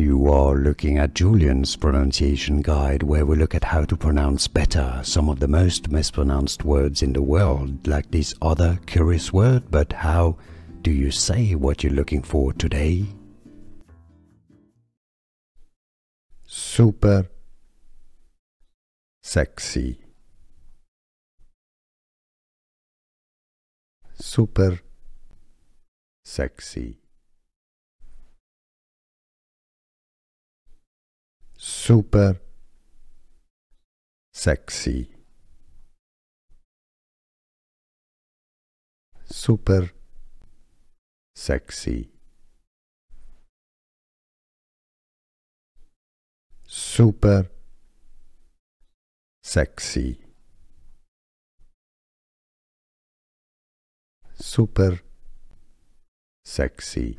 You are looking at Julian's pronunciation guide, where we look at how to pronounce better some of the most mispronounced words in the world, like this other curious word. But how do you say what you're looking for today? Super sexy. Super sexy. Super sexy. Super sexy. Super sexy. Super sexy.